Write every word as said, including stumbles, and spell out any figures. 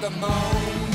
the moon.